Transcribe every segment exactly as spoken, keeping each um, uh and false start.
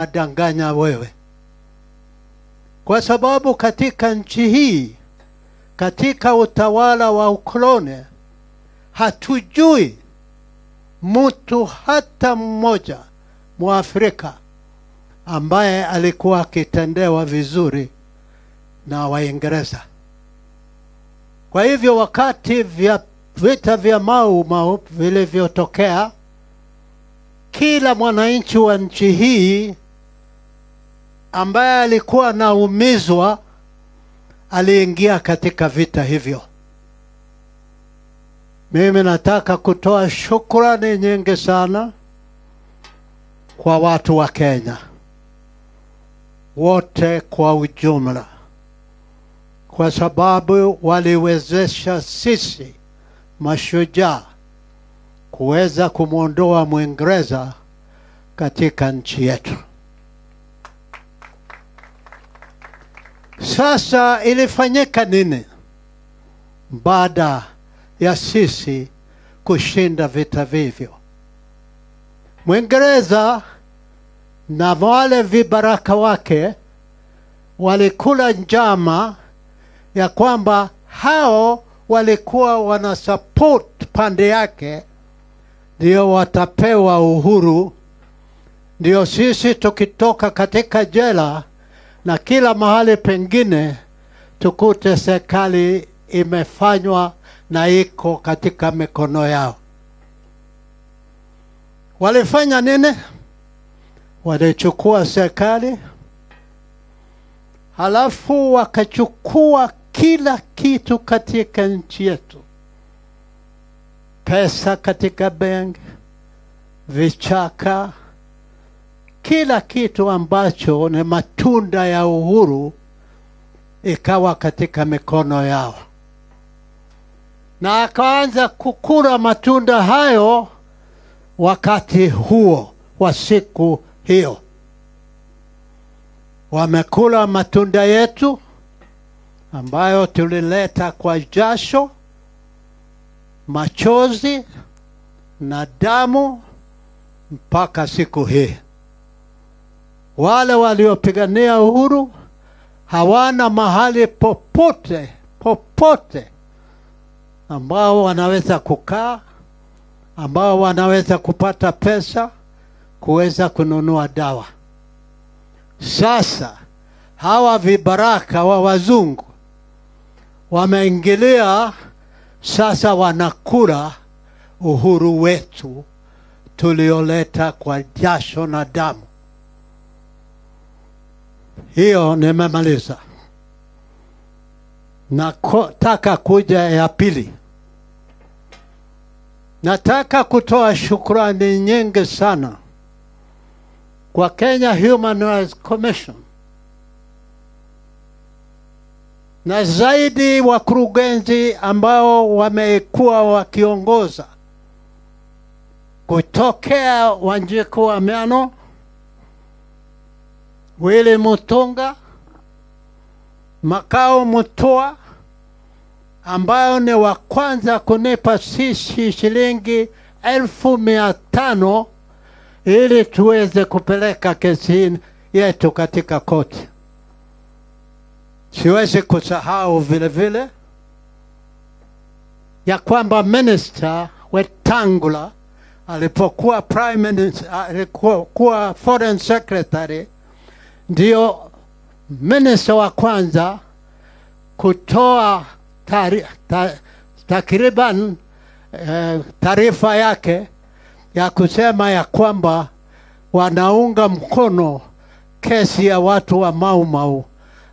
nadanganya wewe. Kwa sababu katika nchi hii, katika utawala wa ukoloni, hatujui mtu hata mmoja Mwafrika ambaye alikuwa akitendewa vizuri na Waingereza. Kwa hivyo wakati vya vita vya Mau Mau vilivyotokea, kila mwananchi wa nchi hii ambaye alikuwa anaumizwa aliingia katika vita hivyo. Mimi nataka kutoa shukrani nyingi sana kwa watu wa Kenya wote kwa ujumla, kwa sababu waliwezesha sisi mashujaa kuweza kumwondoa Mwingereza katika nchi yetu. Sasa ilifanyika nini baada ya sisi kushinda vita vivyo? Mwingereza na wale vibaraka wake walikula njama ya kwamba hao walikuwa wana support pande yake ndio watapewa uhuru, ndio sisi tukitoka katika jela na kila mahali pengine tukute serikali imefanywa na iko katika mikono yao. Walifanya nini? Walichukua serikali, halafu wakachukua kila kitu katika nchi yetu. Pesa katika benki, vichaka, kila kitu ambacho ni matunda ya uhuru ikawa katika mikono yao. Na akaanza kukula matunda hayo wakati huo wa siku hiyo. Wamekula matunda yetu ambayo tulileta kwa jasho, machozi na damu mpaka siku hii. Wale waliopigania uhuru hawana mahali popote popote ambao wanaweza kukaa, ambao wanaweza kupata pesa kuweza kununua dawa. Sasa hawa vibaraka wa wazungu wameingilia, sasa wanakula uhuru wetu tulioleta kwa jasho na damu. Hiyo nimemaliza. Nataka kuja ya pili. Nataka kutoa shukrani nyingi sana kwa Kenya Human Rights Commission na zaidi wakurugenzi ambao wamekuwa wakiongoza kutokea Wanjiku wa Miano, Willy Mutunga, Makau Mutua, ambao ni wa kwanza kunipa sisi shilingi elfu mia tano ili tuweze kupeleka kesi yetu katika koti. Siwezi kusahau vile vile ya kwamba Minister Wetangula alipokuwa Prime Minister, alikuwa Foreign Secretary, ndio Minister wa kwanza kutoa tari, ta, takriban eh, taarifa yake ya kusema ya kwamba wanaunga mkono kesi ya watu wa Mau Mau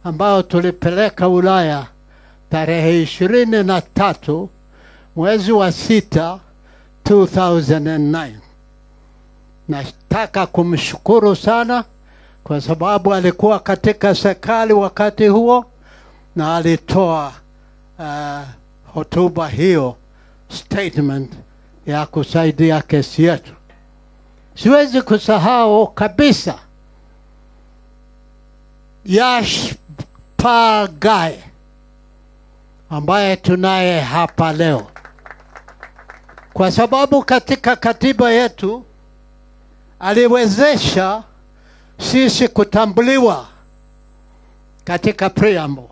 ambao tulipeleka Ulaya tarehe ishirini na tatu mwezi wa sita two thousand nine. Nataka kumshukuru sana kwa sababu alikuwa katika serikali wakati huo na alitoa uh, hotuba hiyo, statement ya kusaidia kesi yetu. Siwezi kusahau kabisa Yash Pagai ambaye tunaye hapa leo, kwa sababu katika katiba yetu aliwezesha sisi kutambuliwa katika preamble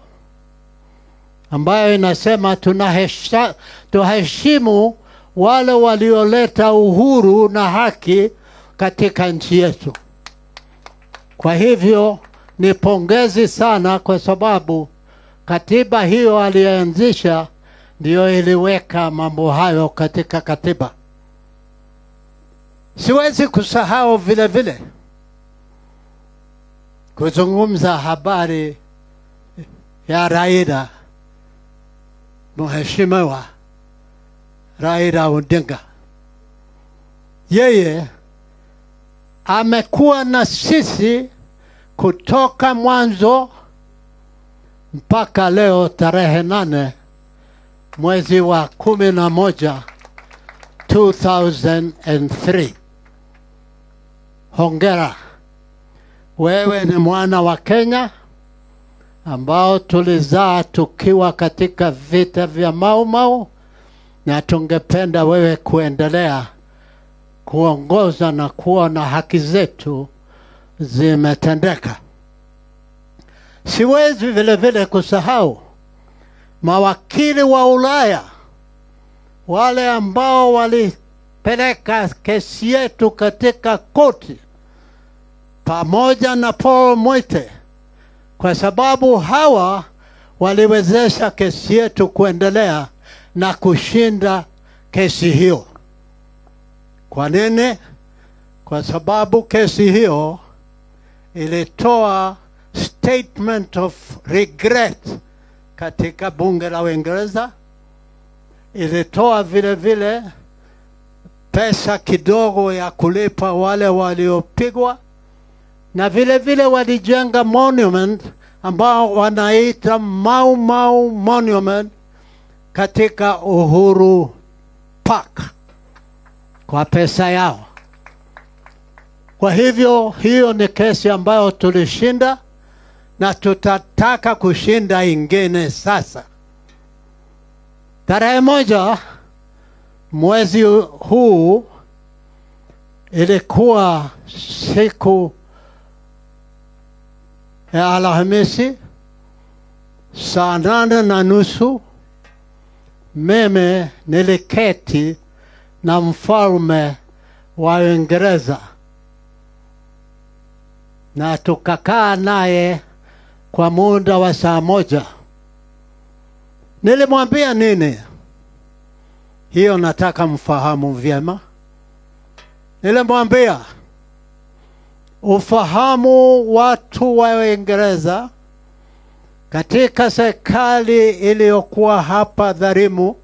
ambayo inasema tunaheshimu wale walioleta uhuru na haki katika nchi yetu. Kwa hivyo ni pongezi sana kwa sababu katiba hiyo alianzisha ndio iliweka mambo hayo katika katiba. Siwezi kusahau vile vile kuzungumza habari ya Raida, Mheshimiwa Raila Undinga. Yeye amekuwa na sisi kutoka mwanzo mpaka leo tarehe nane mwezi wa kumi na moja two thousand three. Hongera. Wewe ni mwana wa Kenya ambao tulizaa tukiwa katika vita vya Mau Mau, na tungependa wewe kuendelea kuongoza na kuona haki zetu zimetendeka. Siwezi vile vile kusahau mawakili wa Ulaya, wale ambao walipeleka kesi yetu katika koti pamoja na Paul Mote, kwa sababu hawa waliwezesha kesi yetu kuendelea na kushinda kesi hiyo. Kwa nini? Kwa sababu kesi hiyo ilitoa statement of regret katika bunge la Uingereza, ilitoa vile vile pesa kidogo ya kulipa wale waliopigwa, na vile vile walijenga monument ambao wanaita Mau Mau Monument katika Uhuru Park kwa pesa yao. Kwa hivyo hiyo ni kesi ambayo tulishinda na tutataka kushinda ingine sasa. Tarehe moja mwezi huu ilikuwa siku ya Alhamisi saa nane na nusu. Meme niliketi na mfalme wa Uingereza na tukakaa naye kwa muda wa saa moja. Nilimwambia nini? Hiyo nataka mfahamu vyema. Nilimwambia ufahamu watu wa Uingereza katika serikali iliyokuwa hapa dhalimu,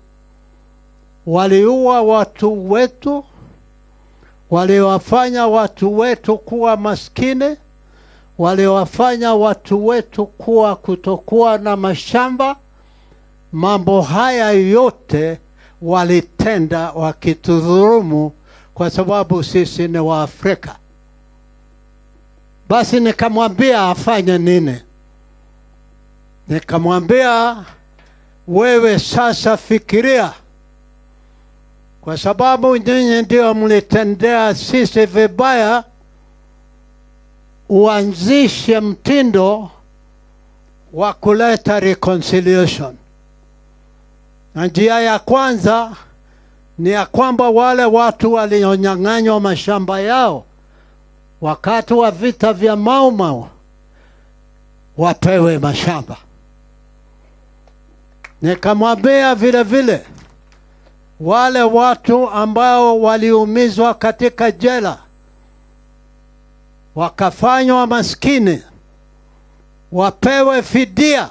waliua watu wetu, waliwafanya watu wetu kuwa maskini, waliwafanya watu wetu kuwa kutokuwa na mashamba. Mambo haya yote walitenda wakitudhulumu kwa sababu sisi ni wa Afrika. Basi nikamwambia afanye nini? Nikamwambia wewe sasa fikiria, kwa sababu nyinyi ndio mlitendea sisi vibaya, uanzishe mtindo wa kuleta reconciliation. Na njia ya kwanza ni ya kwamba wale watu walionyang'anywa mashamba yao wakati wa vita vya Mau Mau wapewe mashamba. Nikamwambia vile vile wale watu ambao waliumizwa katika jela wakafanywa maskini wapewe fidia,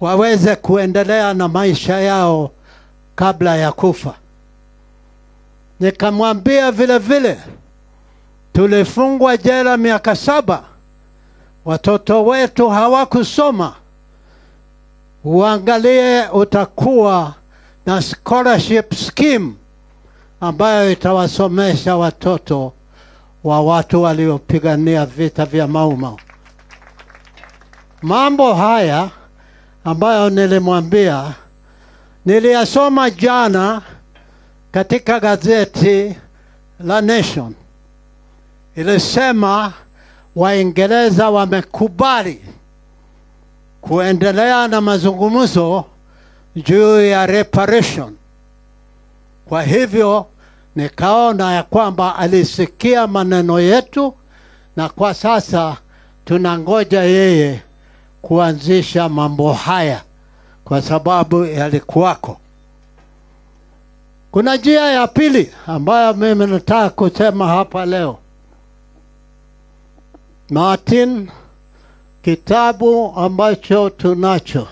waweze kuendelea na maisha yao kabla ya kufa. Nikamwambia vile vile tulifungwa jela miaka saba, watoto wetu hawakusoma, uangalie utakuwa na scholarship scheme ambayo itawasomesha watoto wa watu waliopigania vita vya Mau Mau. Mambo haya ambayo nilimwambia niliyasoma jana katika gazeti la Nation. Ilisema Waingereza wamekubali kuendelea na mazungumzo juu ya reparation. Kwa hivyo nikaona ya kwamba alisikia maneno yetu, na kwa sasa tunangoja yeye kuanzisha mambo haya kwa sababu yalikuwako. Kuna njia ya pili ambayo mimi nataka kusema hapa leo. Martin, kitabu ambacho tunacho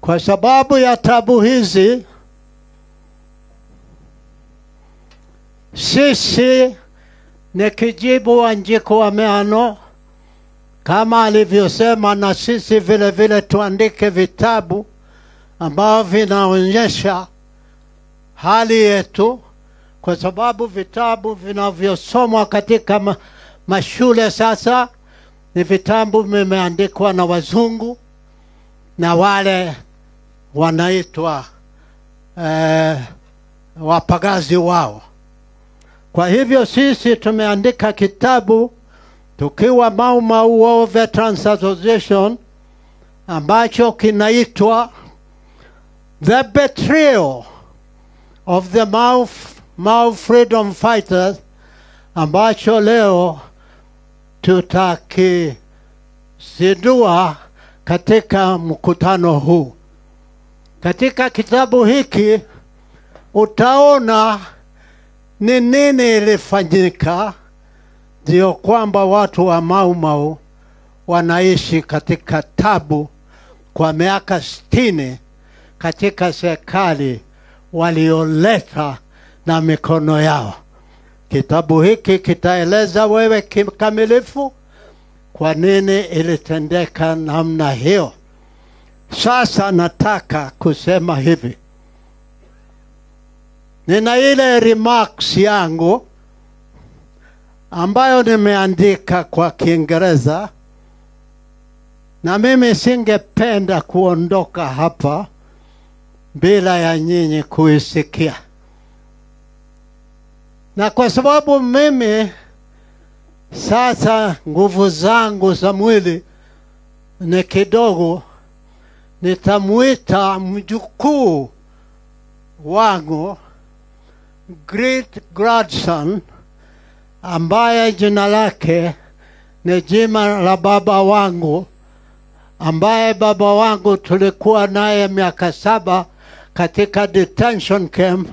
kwa sababu ya tabu hizi, sisi ni kijibu Wanjiku wa Meano, kama alivyosema, na sisi vile vile tuandike vitabu ambavyo vinaonyesha hali yetu, kwa sababu vitabu vinavyosomwa katika ma mashule sasa ni vitabu vimeandikwa na wazungu na wale wanaitwa eh, wapagazi wao. Kwa hivyo sisi tumeandika kitabu tukiwa Mau Mau Veterans Association ambacho kinaitwa The Betrayal of the Mau Mau Freedom Fighters, ambacho leo tutakizindua katika mkutano huu. Katika kitabu hiki utaona ni nini ilifanyika ndio kwamba watu wa Mau Mau wanaishi katika tabu kwa miaka sitini katika serikali walioleta na mikono yao. Kitabu hiki kitaeleza wewe kikamilifu kwa nini ilitendeka namna hiyo. Sasa nataka kusema hivi. Nina ile remarks yangu ambayo nimeandika kwa Kiingereza, na mimi singependa kuondoka hapa bila ya nyinyi kuisikia. Na kwa sababu mimi sasa nguvu zangu za mwili ni kidogo, nitamuita mjukuu wangu, great grandson, ambaye jina lake ni jina la baba wangu, ambaye baba wangu tulikuwa naye miaka saba katika detention camp,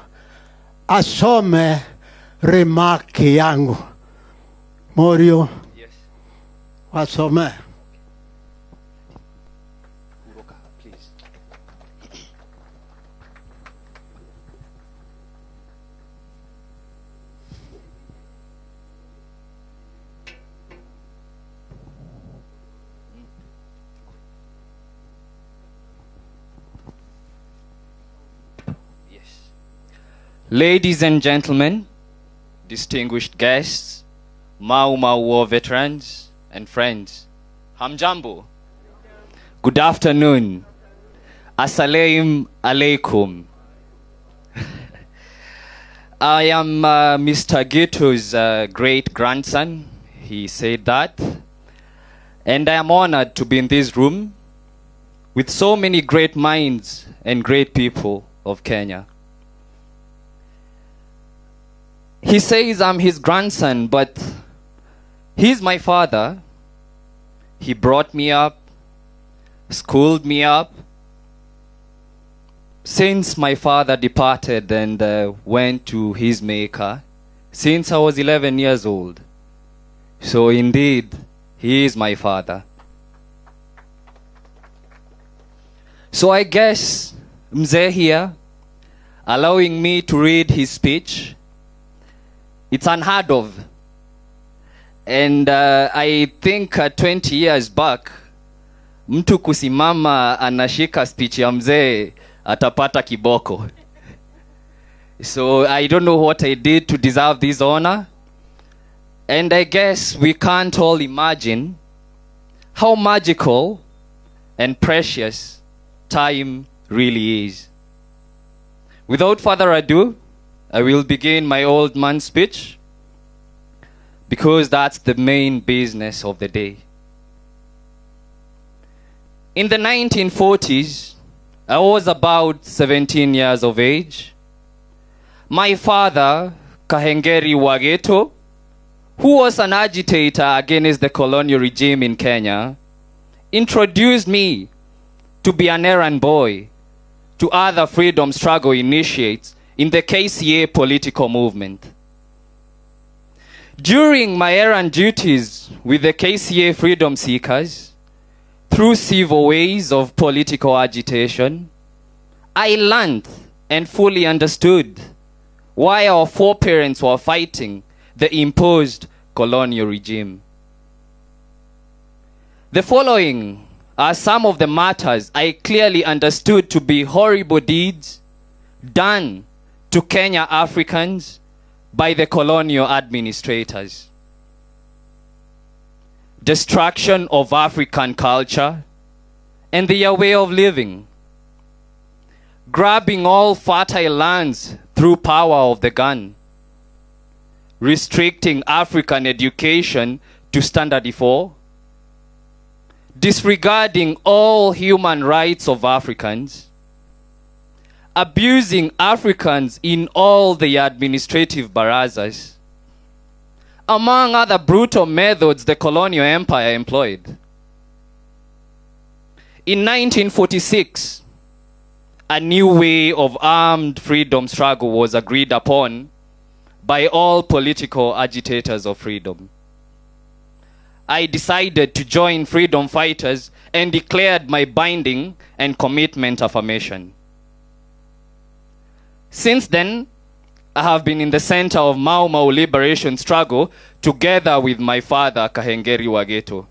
asome remark yangu. Muriu, yes. Asome. Ladies and gentlemen, distinguished guests, Mau Mau War veterans and friends, hamjambo. Good afternoon. Assalamu alaikum. I am uh, Mister Gitu's uh, great-grandson. He said that. And I am honored to be in this room with so many great minds and great people of Kenya. He says I'm his grandson, but he's my father. He brought me up, schooled me up. Since my father departed and uh, went to his maker, since I was eleven years old. So indeed, he is my father. So I guess Mzee here, allowing me to read his speech, it's unheard of. And uh, I think uh, twenty years back, mtu kusimama anashika speech ya mzee atapata kiboko. So I don't know what I did to deserve this honor. And I guess we can't all imagine how magical and precious time really is. Without further ado, I will begin my old man's speech, because that's the main business of the day. In the nineteen forties, I was about seventeen years of age. My father, Kahengeri Wageto, who was an agitator against the colonial regime in Kenya, introduced me to be an errand boy to other freedom struggle initiates in the K C A political movement. During my errand duties with the K C A freedom seekers, through civil ways of political agitation, I learned and fully understood why our foreparents were fighting the imposed colonial regime. The following are some of the matters I clearly understood to be horrible deeds done to Kenya Africans by the colonial administrators. Destruction of African culture and their way of living. Grabbing all fertile lands through power of the gun. Restricting African education to standard four. Disregarding all human rights of Africans. Abusing Africans in all the administrative barazas. Among other brutal methods the colonial empire employed. In nineteen forty-six, a new way of armed freedom struggle was agreed upon by all political agitators of freedom. I decided to join freedom fighters and declared my binding and commitment affirmation. Since then, I have been in the center of Mau Mau liberation struggle together with my father, Kahengeri Wageto.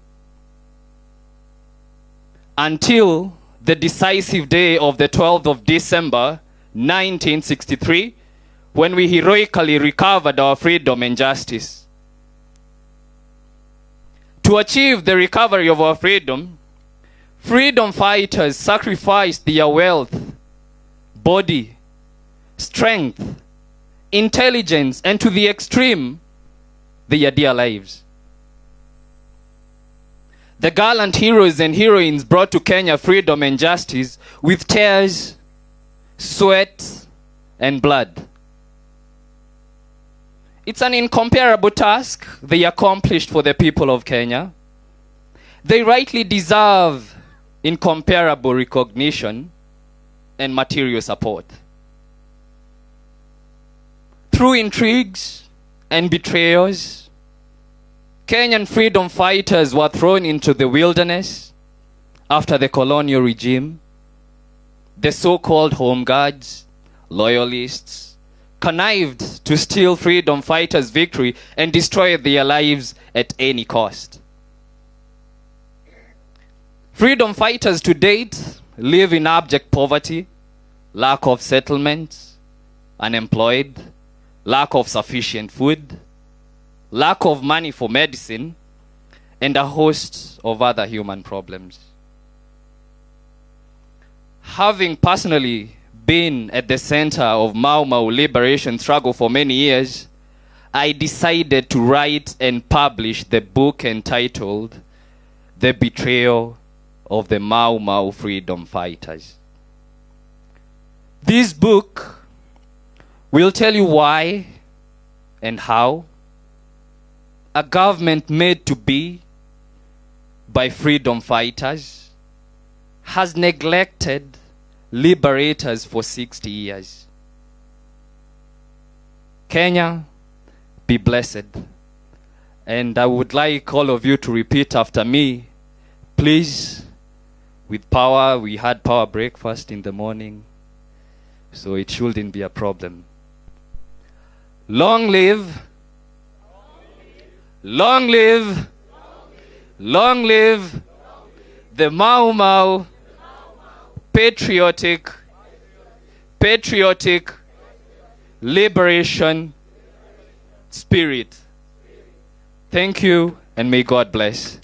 Until the decisive day of the twelfth of December nineteen sixty-three, when we heroically recovered our freedom and justice. To achieve the recovery of our freedom, freedom fighters sacrificed their wealth, body, strength, intelligence, and to the extreme, their dear lives. The gallant heroes and heroines brought to Kenya freedom and justice with tears, sweat, and blood. It's an incomparable task they accomplished for the people of Kenya. They rightly deserve incomparable recognition and material support. Through intrigues and betrayals, Kenyan freedom fighters were thrown into the wilderness after the colonial regime. The so-called home guards, loyalists, connived to steal freedom fighters' victory and destroy their lives at any cost. Freedom fighters to date live in abject poverty, lack of settlements, unemployed, lack of sufficient food, lack of money for medicine, and a host of other human problems. Having personally been at the center of Mau Mau liberation struggle for many years, I decided to write and publish the book entitled The Betrayal of the Mau Mau Freedom Fighters. This book we'll tell you why and how a government made to be by freedom fighters has neglected liberators for sixty years. Kenya, be blessed. And I would like all of you to repeat after me, please, with power. We had power breakfast in the morning, so it shouldn't be a problem. Long live, long live, long live the Mau Mau patriotic, patriotic liberation spirit. Thank you and may God bless.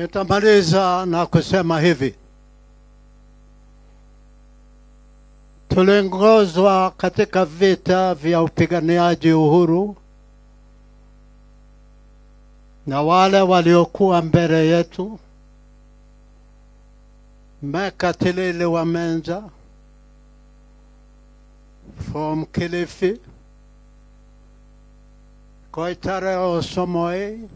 Nitamaliza na kusema hivi. Tuliongozwa katika vita vya upiganiaji uhuru na wale waliokuwa mbele yetu, Mekatilili wa Menja, from Kilifi, Koitare Osomoi,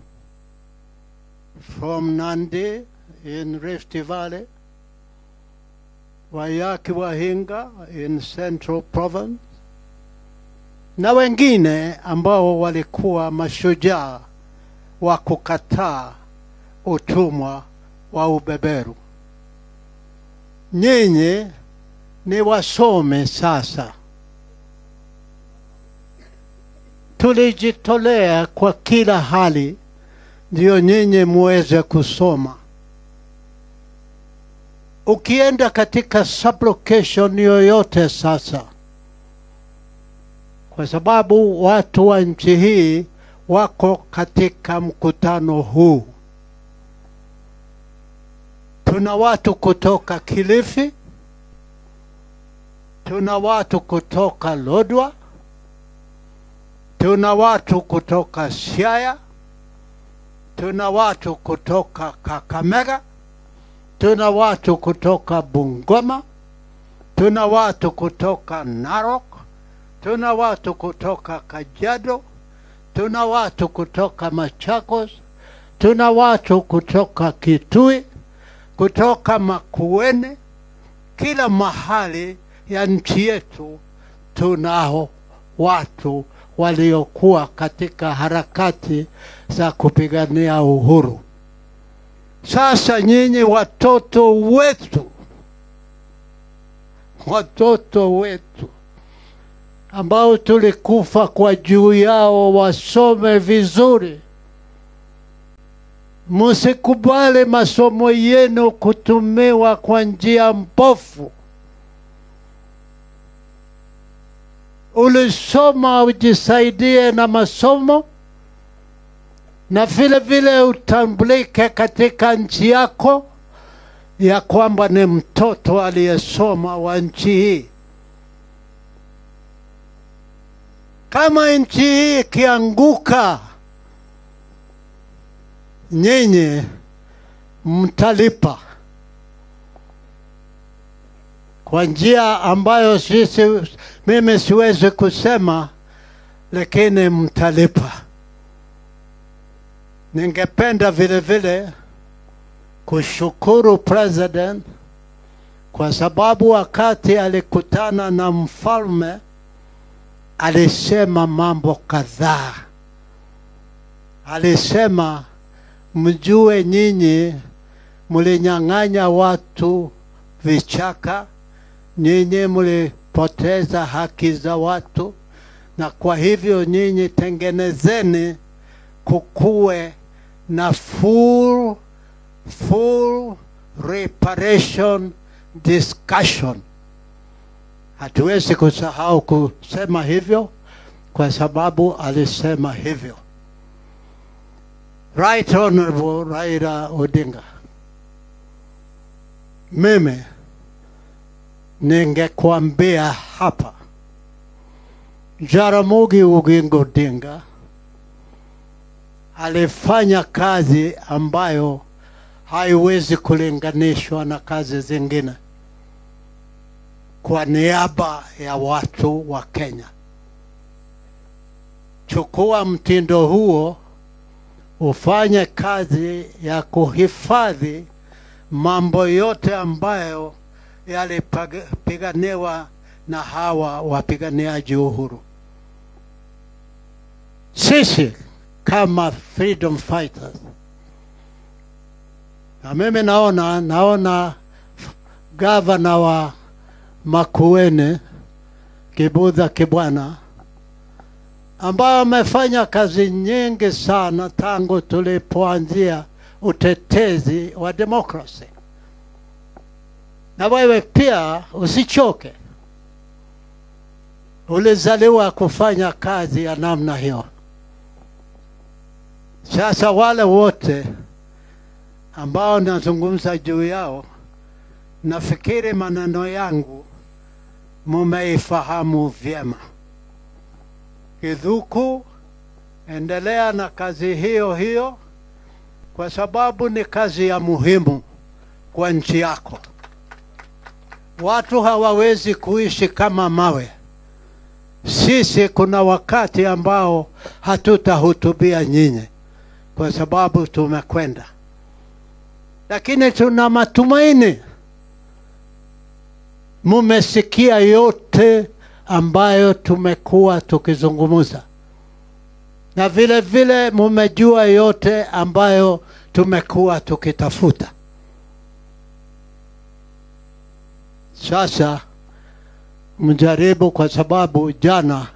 from Nandi in Rift Valley, Wayaki Wahinga in Central Province, na wengine ambao walikuwa mashujaa wa kukataa utumwa wa ubeberu. Nyinyi ni wasome sasa. Tulijitolea kwa kila hali ndio nyinyi muweze kusoma. Ukienda katika sublocation yoyote sasa, kwa sababu watu wa nchi hii wako katika mkutano huu. Tuna watu kutoka Kilifi, tuna watu kutoka Lodwa, tuna watu kutoka Siaya, tuna watu kutoka Kakamega, tuna watu kutoka Bungoma, tuna watu kutoka Narok, tuna watu kutoka Kajiado, tuna watu kutoka Machakos, tuna watu kutoka Kitui, kutoka Makueni. Kila mahali ya nchi yetu tunao watu waliokuwa katika harakati za kupigania uhuru. Sasa nyinyi watoto wetu, watoto wetu ambao tulikufa kwa juu yao wasome vizuri. Msikubali masomo yenu kutumiwa kwa njia mbovu. Ulisoma ujisaidie na masomo, na vile vile utambulike katika nchi yako ya kwamba ni mtoto aliyesoma wa nchi hii. Kama nchi hii ikianguka, nyinyi mtalipa kwa njia ambayo sisi mimi siwezi kusema, lakini mtalipa. Ningependa vile vile kushukuru president kwa sababu wakati alikutana na mfalme alisema mambo kadhaa. Alisema mjue nyinyi mulinyang'anya watu vichaka, nyinyi mulipoteza haki za watu, na kwa hivyo nyinyi tengenezeni kukue na full, full reparation discussion. Hatuwezi kusahau kusema hivyo kwa sababu alisema hivyo. Right Honorable Raila Odinga, mimi ningekuambia hapa, Jaramogi Oginga Odinga alifanya kazi ambayo haiwezi kulinganishwa na kazi zingine kwa niaba ya watu wa Kenya. Chukua mtindo huo, ufanye kazi ya kuhifadhi mambo yote ambayo yalipiganiwa na hawa wapiganiaji uhuru. Sisi kama freedom fighters, na mimi naona naona governor wa Makueni Kibudha Kibwana, ambao amefanya kazi nyingi sana tangu tulipoanzia utetezi wa demokrasia. Na wewe pia usichoke, ulizaliwa kufanya kazi ya namna hiyo. Sasa wale wote ambao nazungumza juu yao, nafikiri maneno yangu mumeifahamu vyema. Kidhuku, endelea na kazi hiyo hiyo, kwa sababu ni kazi ya muhimu kwa nchi yako. Watu hawawezi kuishi kama mawe. Sisi kuna wakati ambao hatutahutubia nyinyi kwa sababu tumekwenda. Lakini tuna matumaini mumesikia yote ambayo tumekuwa tukizungumuza. Na vile vile mumejua yote ambayo tumekuwa tukitafuta. Sasa mjaribu, kwa sababu jana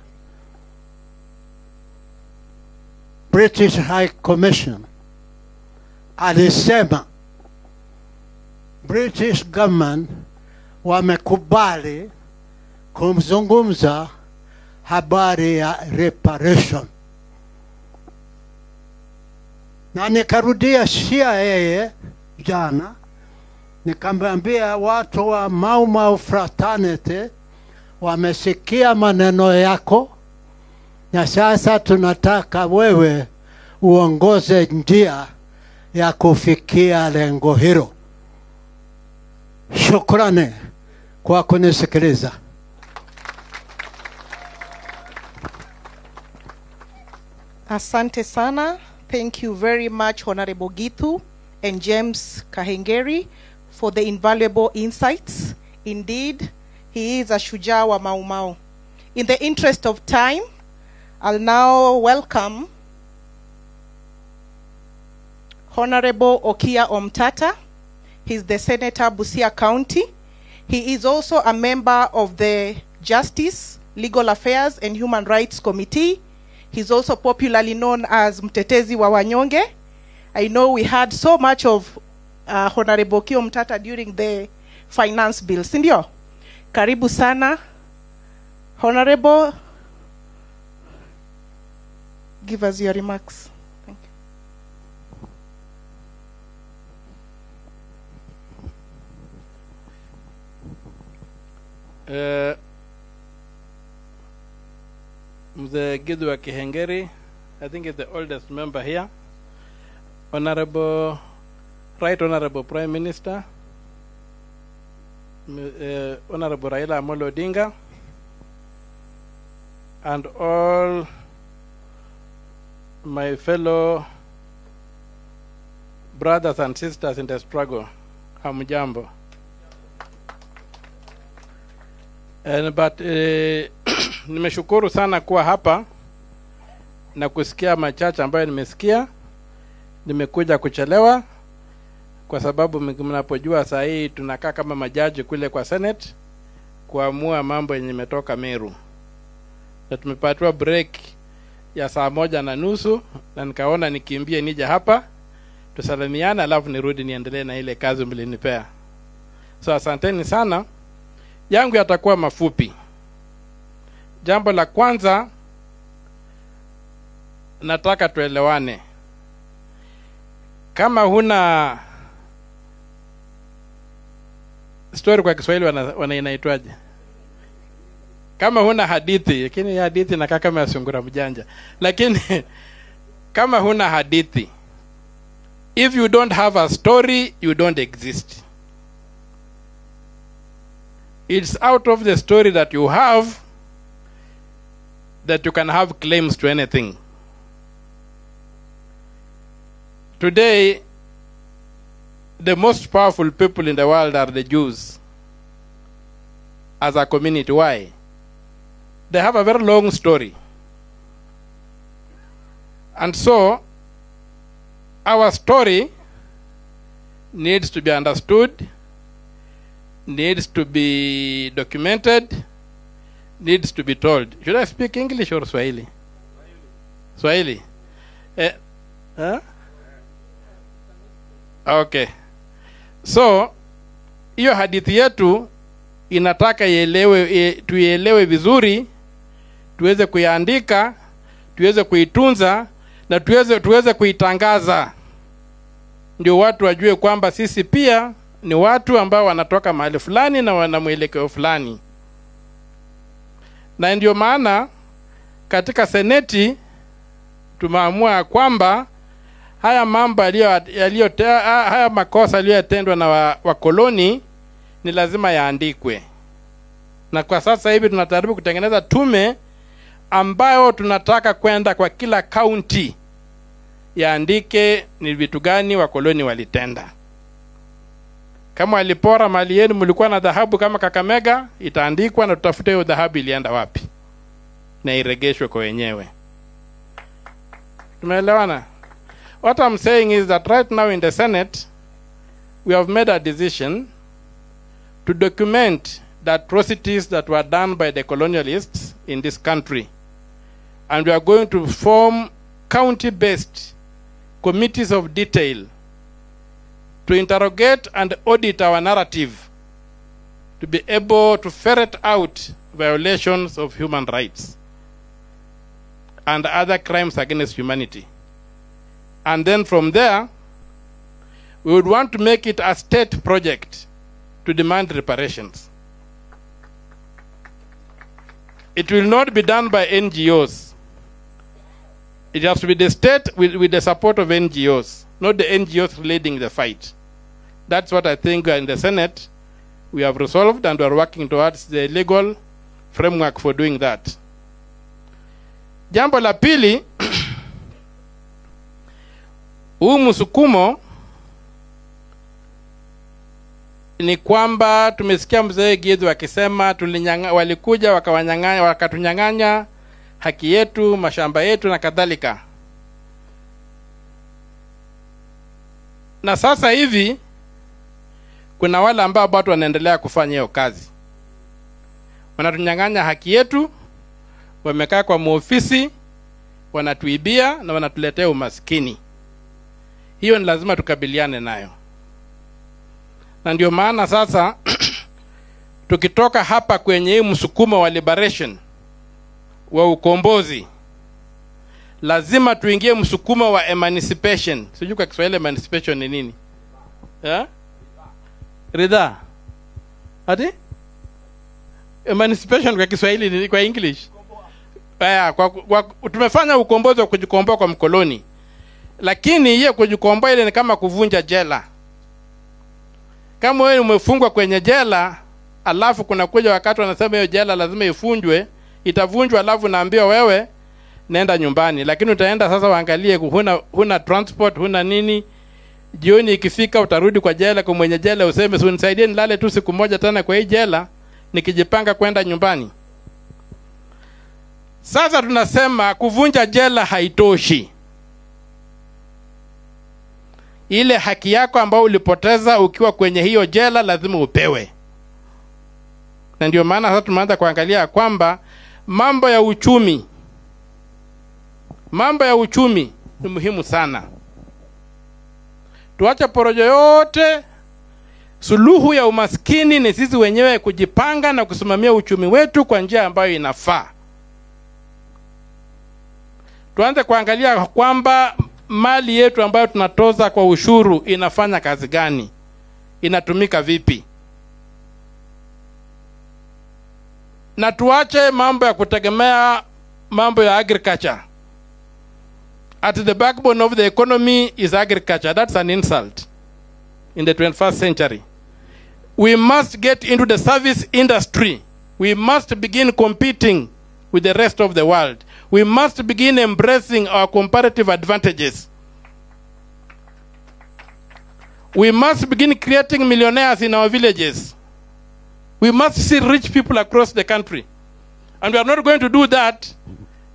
British High Commission alisema British government wamekubali kumzungumza habari ya reparation. Na nikarudia shia yeye jana, nikamwambia watu wa Mau Mau fraternity wamesikia maneno yako, na sasa tunataka wewe uongoze njia ya kufikia lengo hilo. Shukrani kwa kunisikiliza. Asante sana. Thank you very much, Honorable Gitu and James Kahengeri, for the invaluable insights. Indeed, he is a shujaa wa Mau Mau. In the interest of time, I'll now welcome Honorable Okiya Omtatah. He's the Senator Busia County. He is also a member of the Justice, Legal Affairs and Human Rights Committee. He's also popularly known as Mtetezi wa Wanyonge. I know we had so much of uh, Honorable Okiya Omtatah during the finance bill. Sindio? Karibu sana. Honorable, give us your remarks. Thank you. Uh, the Gitu wa Kahengeri, I think, is the oldest member here. Honorable, Right Honorable Prime Minister, Uh, Honorable Raila Amolo-Odinga, and all my fellow brothers and sisters in the struggle, hamujambo. And but uh, nimeshukuru sana kuwa hapa na kusikia machache ambayo nimesikia. Nimekuja kuchelewa kwa sababu mnapojua saa hii tunakaa kama majaji kule kwa Senate kuamua mambo yenye imetoka Meru. Na tumepatiwa break ya saa moja na nusu na nikaona nikimbie nije hapa tusalimiana alafu nirudi niendelee na ile kazi mlinipea. So asanteni sana. Yangu yatakuwa mafupi. Jambo la kwanza, nataka tuelewane. Kama huna story kwa Kiswahili wanainaitwaje? Kama huna hadithi, lakini hadithi na kaka kama yasungura mjanja. Lakini kama huna hadithi, if you don't have a story, you don't exist. It's out of the story that you have that you can have claims to anything. Today, the most powerful people in the world are the Jews as a community. Why? They have a very long story. And so, our story needs to be understood, needs to be documented, needs to be told. Should I speak English or Swahili? Swahili. Swahili. Uh, huh? Okay. So, hiyo hadithi yetu inataka yelewe, tuelewe vizuri, tuweze kuiandika, tuweze kuitunza, na tuweze tuweze kuitangaza. ndio watu wajue kwamba sisi pia ni watu ambao wanatoka mahali fulani na wana mwelekeo fulani. Na ndio maana katika seneti tumeamua kwamba haya mambo yaliyo haya makosa yaliyotendwa na wakoloni ni lazima yaandikwe. Na kwa sasa hivi tunatarajiwa kutengeneza tume ambayo tunataka kwenda kwa kila county yaandike ni vitu gani wakoloni walitenda. Kama walipora mali yenu mlikuwa na dhahabu kama Kakamega, itaandikwa na tutafute hiyo dhahabu ilienda wapi na iregeshwe kwa wenyewe. Tumeelewana? What I'm saying is that right now in the Senate we have made a decision to document the atrocities that were done by the colonialists in this country, and we are going to form county-based committees of detail to interrogate and audit our narrative to be able to ferret out violations of human rights and other crimes against humanity. And then from there, we would want to make it a state project to demand reparations. It will not be done by N G Os. It has to be the state with, with the support of N G Os, not the N G Os leading the fight. That's what I think in the Senate we have resolved, and we are working towards the legal framework for doing that. Jambo la pili, huu msukumo ni kwamba tumesikia mzee Gitu akisema tulinyanga walikuja wakawanyang'anya wakatunyang'anya haki yetu, mashamba yetu na kadhalika. Na sasa hivi kuna wale ambao watu wanaendelea kufanya hiyo kazi. Wanatunyang'anya haki yetu, wamekaa kwa maofisi, wanatuibia na wanatuletea umaskini. Hiyo ni lazima tukabiliane nayo. Na ndio maana sasa tukitoka hapa kwenye msukumo wa liberation wa ukombozi, lazima tuingie msukumo wa emancipation. Sijui kwa Kiswahili emancipation ni nini? Eh? Ridhaa. Ati? Emancipation kwa Kiswahili ni kwa English? Aya, kwa, kwa tumefanya ukombozi wa kujikomboa kwa mkoloni. Lakini hiyo kujikomboa ile ni kama kuvunja jela. Kama wewe umefungwa kwenye jela, alafu kuna kuja wakati wanasema hiyo jela lazima ifunjwe, itavunjwa alafu naambiwa wewe nenda nyumbani. Lakini utaenda sasa waangalie huna huna transport, huna nini. Jioni ikifika utarudi kwa jela, kwa mwenye jela useme si nisaidie nilale tu siku moja tena kwa hii jela nikijipanga kwenda nyumbani. Sasa tunasema kuvunja jela haitoshi. Ile haki yako ambayo ulipoteza ukiwa kwenye hiyo jela lazima upewe. Na ndio maana sasa tumeanza kuangalia kwamba mambo ya uchumi mambo ya uchumi ni muhimu sana. Tuache porojo yote. Suluhu ya umaskini ni sisi wenyewe kujipanga na kusimamia uchumi wetu kwa njia ambayo inafaa. Tuanze kuangalia kwamba mali yetu ambayo tunatoza kwa ushuru inafanya kazi gani, inatumika vipi. Na tuache mambo ya kutegemea mambo ya agriculture. At the backbone of the economy is agriculture. That's an insult in the twenty-first century. We must get into the service industry. We must begin competing with the rest of the world. We must begin embracing our comparative advantages. We must begin creating millionaires in our villages. We must see rich people across the country. And we are not going to do that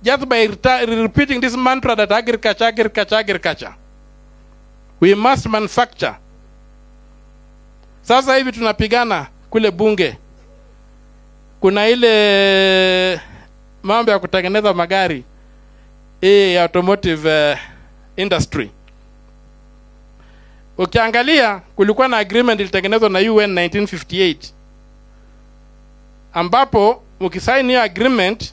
just by repeating this mantra that agriculture, agriculture, agriculture. We must manufacture. Sasa hivi tunapigana kule bunge. Kuna ile mambo ya kutengeneza magari, eh, automotive uh, industry. Ukiangalia kulikuwa na agreement ilitengenezwa na U N nineteen fifty-eight, ambapo ukisaini hiyo agreement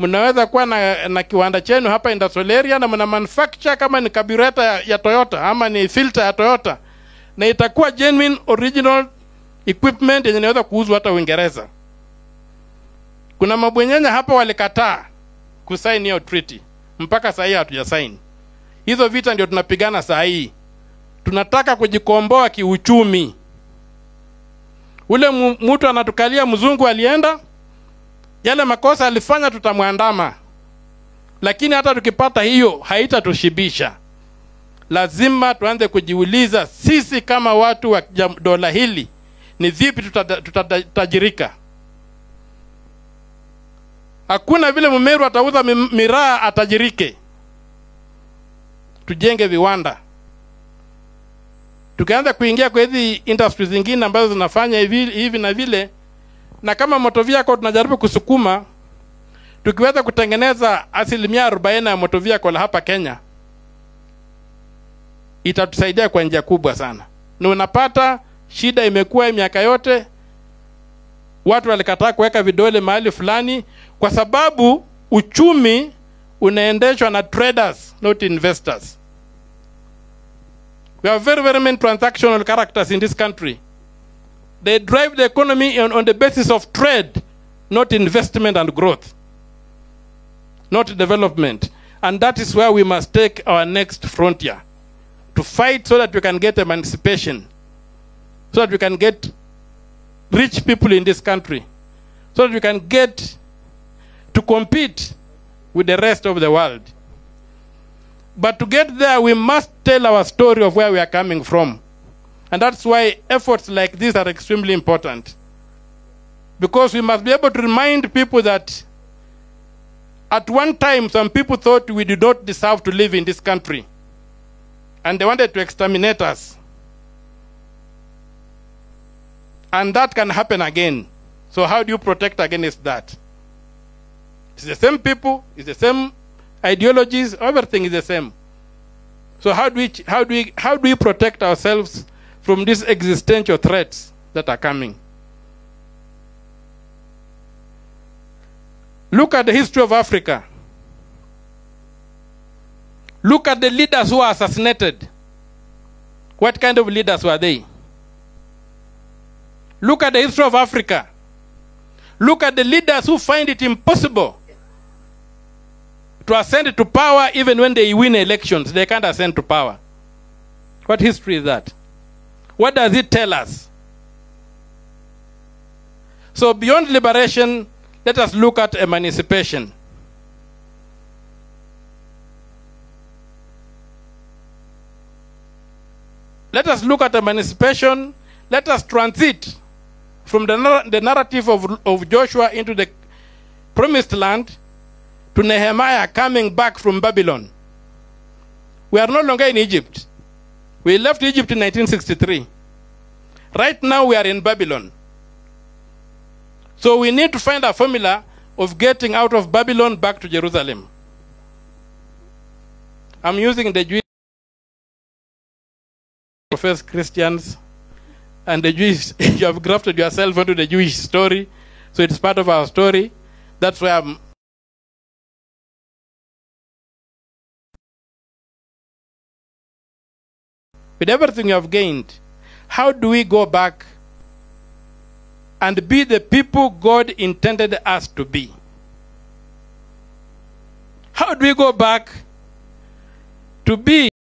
mnaweza kuwa na, na kiwanda chenu hapa industrial area na mna manufacture kama ni carburetor ya, ya Toyota ama ni filter ya Toyota, na itakuwa genuine original equipment yenye inaweza kuuzwa hata Uingereza. Kuna mabwenyanya hapa walikataa kusaini hiyo treaty. Mpaka saa hii hatujasaini. Hizo vita ndio tunapigana saa hii. Tunataka kujikomboa kiuchumi. Ule mtu anatukalia mzungu alienda, yale makosa alifanya tutamwandama. Lakini hata tukipata hiyo haitatushibisha. Lazima tuanze kujiuliza sisi kama watu wa dola hili ni vipi tutatajirika. Tuta, Hakuna vile Mmeru atauza miraa atajirike. Tujenge viwanda. Tukianza kuingia kwa hizi industries zingine ambazo zinafanya hivi, hivi na vile, na kama motovi yako tunajaribu kusukuma, tukiweza kutengeneza asilimia arobaini ya motovi yako la hapa Kenya, itatusaidia kwa njia kubwa sana. Na unapata shida imekuwa miaka yote, watu walikataa kuweka vidole mahali fulani kwa sababu uchumi unaendeshwa na traders, not investors. We have very, very many transactional characters in this country. They drive the economy on, on the basis of trade, not investment and growth, not development. And that is where we must take our next frontier, to fight so that we can get emancipation, so that we can get rich people in this country, so that we can get to compete with the rest of the world. But to get there, we must tell our story of where we are coming from. And that's why efforts like this are extremely important. Because we must be able to remind people that at one time, some people thought we did not deserve to live in this country. And they wanted to exterminate us. And that can happen again. So how do you protect against that? It's the same people, it's the same ideologies, everything is the same. So how do we, how do we, how do we protect ourselves from these existential threats that are coming? Look at the history of Africa. Look at the leaders who were assassinated. What kind of leaders were they? Look at the history of Africa. Look at the leaders who find it impossible to ascend to power even when they win elections. They can't ascend to power. What history is that? What does it tell us? So beyond liberation, let us look at emancipation. Let us look at emancipation. Let us transit from the, nar the narrative of, of Joshua into the promised land to Nehemiah coming back from Babylon. We are no longer in Egypt. We left Egypt in nineteen sixty-three. Right now we are in Babylon. So we need to find a formula of getting out of Babylon back to Jerusalem. I'm using the Jewish professed Christians and the Jewish, you have grafted yourself onto the Jewish story, so it's part of our story. That's why I'm with everything you have gained, how do we go back and be the people God intended us to be? How do we go back to be